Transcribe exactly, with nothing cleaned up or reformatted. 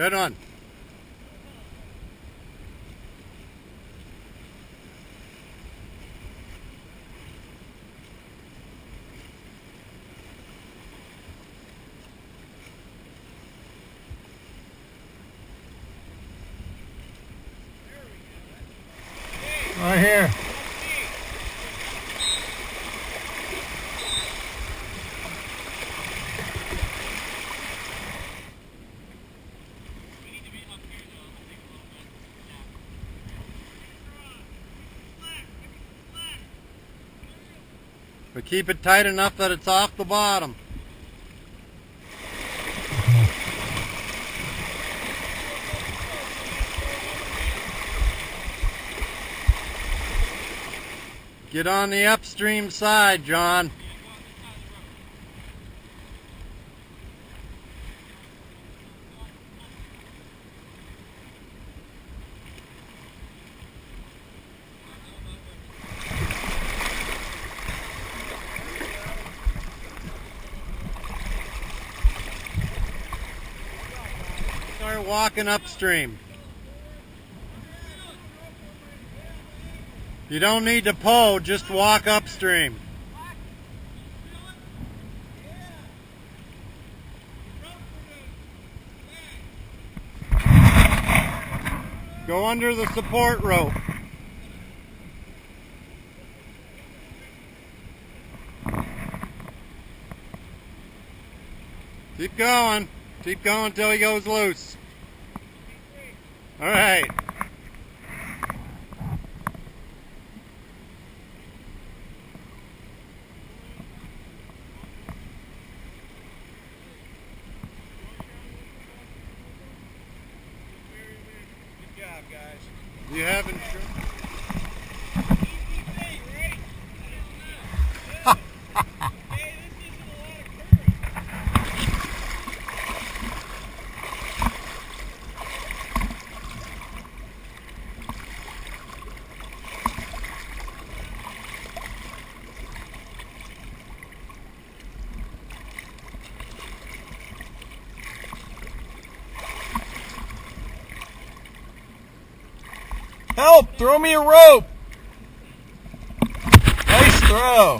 Good one. Right here. But keep it tight enough that it's off the bottom. Get on the upstream side, John. Start walking upstream. You don't need to pull, just walk upstream. Go under the support rope. Keep going. Keep going till he goes loose. All right. You haven't. Help! Throw me a rope! Nice throw!